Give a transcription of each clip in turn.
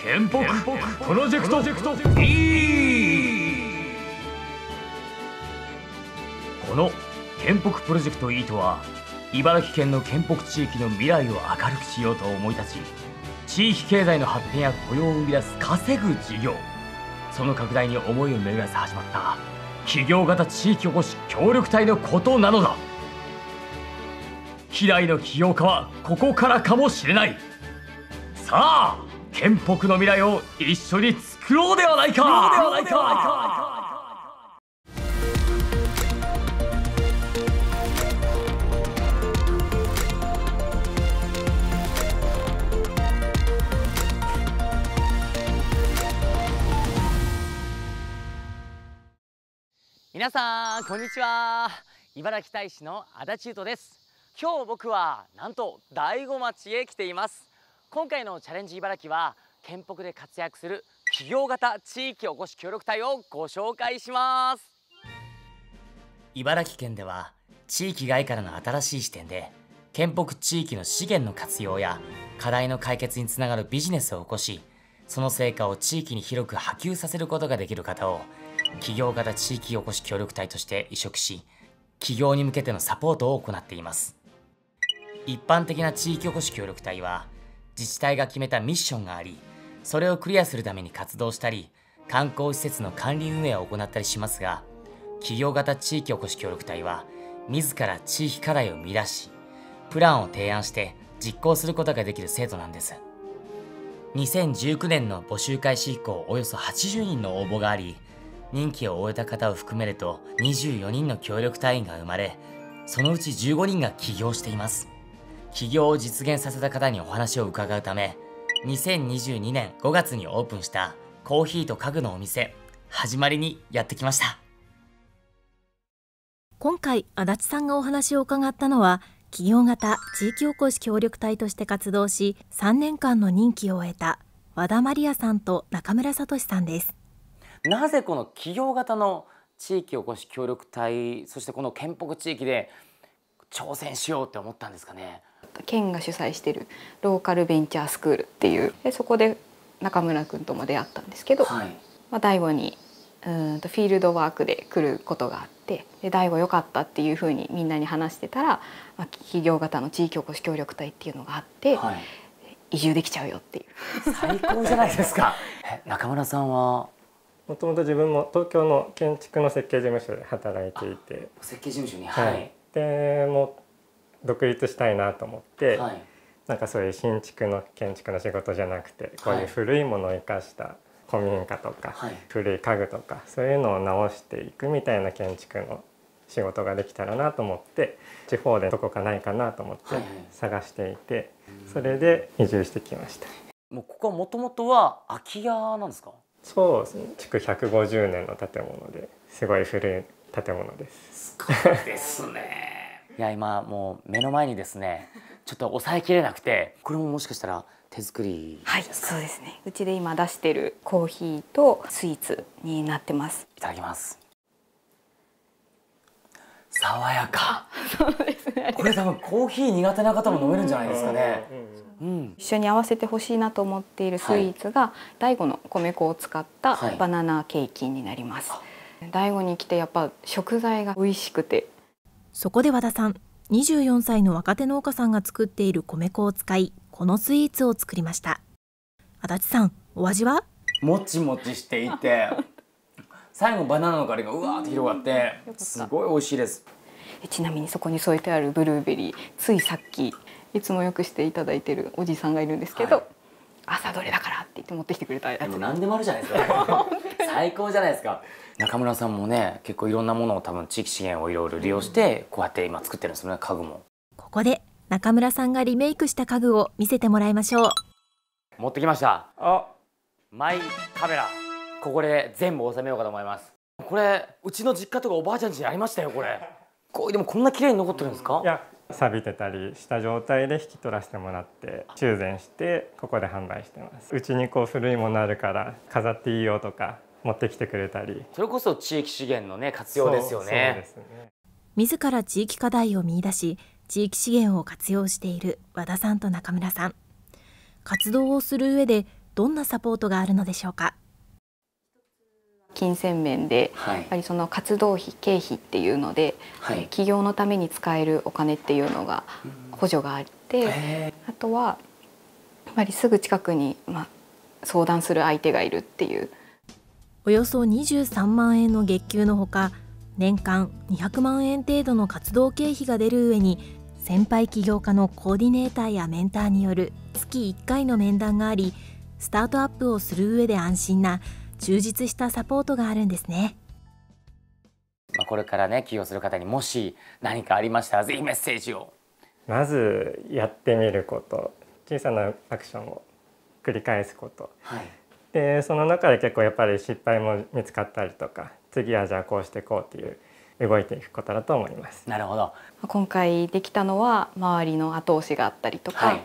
県北プロジェクトE。この県北プロジェクトEとは、茨城県の県北地域の未来を明るくしようと思い立ち、地域経済の発展や雇用を生み出す稼ぐ事業、その拡大に思いを巡らせ始まった企業型地域おこし協力隊のことなのだ。未来の起業家はここからかもしれない。さあ、県北の未来を一緒に作ろうではないか。皆さんこんにちは、茨城大使の足立優斗です。今日僕はなんと大子町へ来ています。今回のチャレンジ茨城は、県北で活躍する企業型地域おこし協力隊をご紹介します。茨城県では地域外からの新しい視点で、県北地域の資源の活用や課題の解決につながるビジネスを起こし、その成果を地域に広く波及させることができる方を企業型地域おこし協力隊として移植し、企業に向けてのサポートを行っています。一般的な地域おこし協力隊は、自治体が決めたミッションがあり、それをクリアするために活動したり、観光施設の管理運営を行ったりしますが、企業型地域おこし協力隊は自ら地域課題を見出し、プランを提案して実行することができる制度なんです。2019年の募集開始以降、およそ80人の応募があり、任期を終えた方を含めると24人の協力隊員が生まれ、そのうち15人が起業しています。起業を実現させた方にお話を伺うため、2022年5月にオープンしたコーヒーと家具のお店、始まりにやってきました。今回足立さんがお話を伺ったのは、企業型地域おこし協力隊として活動し、3年間の任期を終えた和田マリアさんと中村聡さんです。なぜこの企業型の地域おこし協力隊、そしてこの県北地域で挑戦しようって思ったんですかね。県が主催しているローカルベンチャースクールっていう、でそこで中村君とも出会ったんですけど、はい、まあ大子にフィールドワークで来ることがあって、で大子良かったっていうふうにみんなに話してたら、まあ、企業型の地域おこし協力隊っていうのがあって、はい、移住できちゃうよっていう。最高じゃないですか。中村さんはもともと自分も東京の建築の設計事務所で働いていて、設計事務所に、はい、でもう独立したいなと思って、はい、なんかそういう新築の建築の仕事じゃなくて、こういう古いものを生かした古民家とか、はい、古い家具とかそういうのを直していくみたいな建築の仕事ができたらなと思って、地方でどこかないかなと思って探していて、はい、それで移住してきました。もうここはもともとは空き家なんですか？そうですね、築150年の建物で、すごい古い建物です。すごいですね。いや今もう目の前にですね、ちょっと抑えきれなくて、これももしかしたら手作りですか？はい、そうですね。うちで今出してるコーヒーとスイーツになってます。いただきます。爽やか。そうですね。これ多分コーヒー苦手な方も飲めるんじゃないですかね。うん、一緒に合わせてほしいなと思っているスイーツが、大子の米粉を使ったバナナケーキになります。大子に来てやっぱ食材が美味しくて、そこで和田さん、24歳の若手農家さんが作っている米粉を使い、このスイーツを作りました。足立さん、お味は？もちもちしていて、最後バナナの香りがうわーって広がって、すごい美味しいです。ちなみにそこに添えてあるブルーベリー、ついさっきいつもよくしていただいてるおじさんがいるんですけど、はい、朝どれだからって言って持ってきてくれたやつ。でも何でもあるじゃないですか。最高じゃないですか。中村さんもね、結構いろんなものを多分地域資源をいろいろ利用して、こうやって今作ってるんですよね、家具も。ここで中村さんがリメイクした家具を見せてもらいましょう。持ってきました。あ、マイカメラ。ここで全部収めようかと思います。これうちの実家とかおばあちゃん家にありましたよこれ。でもこんな綺麗に残ってるんですか？いや、錆びてたりした状態で引き取らせてもらって修繕して、ここで販売してます。うちにこう古いものあるから飾っていいよとか持ってきてくれたり、それこそ地域資源のね活用ですよね。そうですね。自ら地域課題を見出し、地域資源を活用している和田さんと中村さん。活動をする上でどんなサポートがあるのでしょうか。金銭面でやっぱりその活動費経費っていうので、はい、起業のために使えるお金っていうのが補助があって、あとはやっぱりすぐ近くに、相談する相手がいるっていう。およそ23万円の月給のほか、年間200万円程度の活動経費が出る上に、先輩起業家のコーディネーターやメンターによる月1回の面談があり、スタートアップをする上で安心な充実したサポートがあるんですね。これからね、起業する方にもし何かありましたら、ぜひメッセージを。まずやってみること、小さなアクションを繰り返すこと、でその中で結構やっぱり失敗も見つかったりとか、次はじゃあこうしていこうっていう動いていくことだと思います。なるほど。今回できたのは周りの後押しがあったりとか、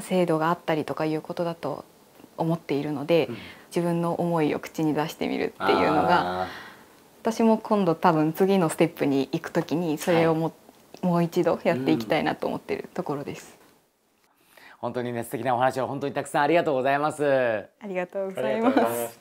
制度があったりとかいうことだと思っているので、自分の思いを口に出してみるっていうのが、私も今度多分次のステップに行くときにそれをもう一度やっていきたいなと思っているところです。本当にね、素敵なお話を本当にたくさんありがとうございます。ありがとうございます。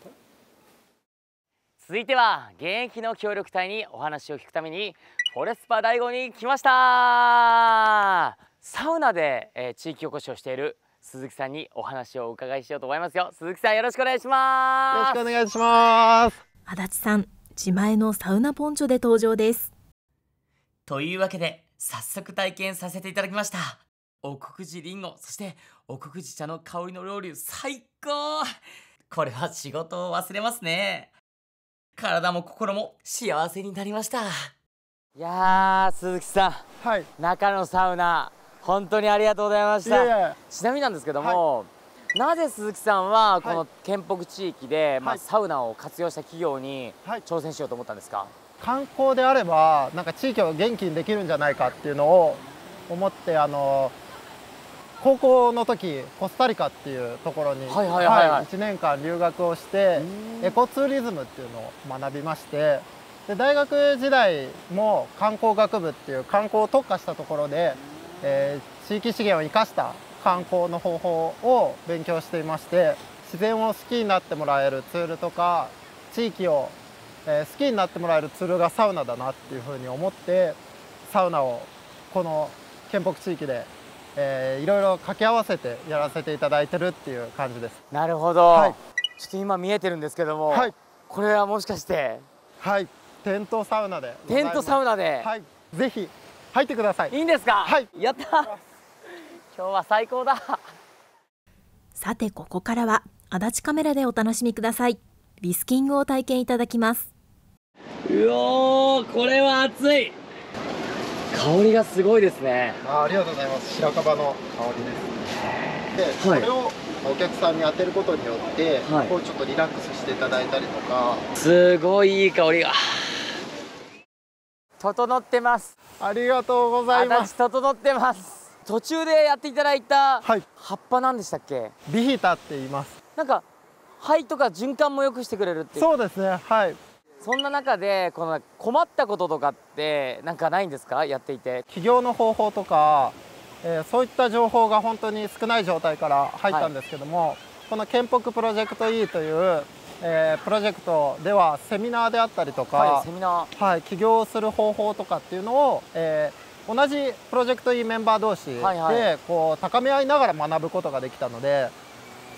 続いては現役の協力隊にお話を聞くためにフォレスパ第5に来ました。サウナで、地域おこしをしている鈴木さんにお話をお伺いしようと思いますよ。鈴木さん、よろしくお願いします。よろしくお願いします。足立さん、自前のサウナポンチョで登場です。というわけで早速体験させていただきました。奥久慈りんご、そして奥久慈茶の香りのロウリュ、最高。これは仕事を忘れますね。体も心も幸せになりました。いやー、鈴木さん、中のサウナ本当にありがとうございました。ちなみになんですけども、なぜ鈴木さんはこの県北地域で、サウナを活用した企業に挑戦しようと思ったんですか。観光であればなんか地域を元気にできるんじゃないかっていうのを思って、高校の時コスタリカっていうところに1年間留学をして、エコツーリズムっていうのを学びまして、で大学時代も観光学部っていう観光を特化したところで、地域資源を生かした観光の方法を勉強していまして、自然を好きになってもらえるツールとか地域を好きになってもらえるツールがサウナだなっていうふうに思って、サウナをこの県北地域でいろいろ掛け合わせてやらせていただいてるっていう感じです。なるほど、ちょっと今見えてるんですけども、これはもしかして。テントサウナで、テントサウナで、ぜひ入ってください。いいんですか。やった今日は最高だ。さて、ここからは足立カメラでお楽しみください。リスキングを体験いただきます。うおー、これは熱い。香りがすごいですね。ありがとうございます。白樺の香りです。で、これをお客さんに当てることによって、こうちょっとリラックスしていただいたりとか。すごいいい香りが。整ってます。ありがとうございます。整ってます。途中でやっていただいた葉っぱなんでしたっけ？ビヒタって言います。なんか。肺とか循環も良くしてくれるっていう。そうですね。そんな中でこの困ったこととかってなんかないんですか、やっていて。起業の方法とか、そういった情報が本当に少ない状態から入ったんですけども、この県北プロジェクト E という、プロジェクトではセミナーであったりとか、セミナー、起業する方法とかっていうのを、同じプロジェクト E メンバー同士でこう高め合いながら学ぶことができたので。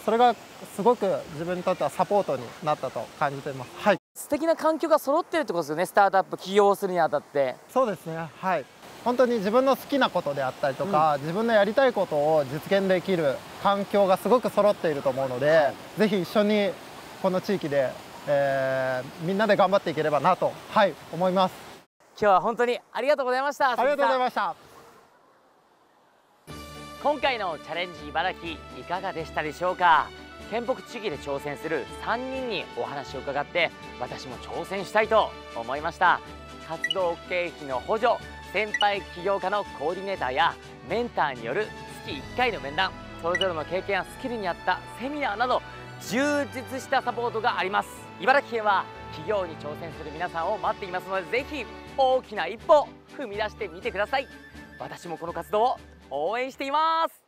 それがすごく自分にとってはサポートになったと感じています。素敵な環境が揃ってるってことですよね。スタートアップ起業するにあたって。そうですね。本当に自分の好きなことであったりとか、自分のやりたいことを実現できる環境がすごく揃っていると思うので、ぜひ一緒にこの地域で、みんなで頑張っていければなと、思います。今日は本当にありがとうございました。ありがとうございました。今回のチャレンジ茨城いかがでしたでしょうか。県北地域で挑戦する3人にお話を伺って、私も挑戦したいと思いました。活動経費の補助、先輩起業家のコーディネーターやメンターによる月1回の面談、それぞれの経験やスキルに合ったセミナーなど充実したサポートがあります。茨城県は企業に挑戦する皆さんを待っていますので、ぜひ大きな一歩踏み出してみてください。私もこの活動を応援しています。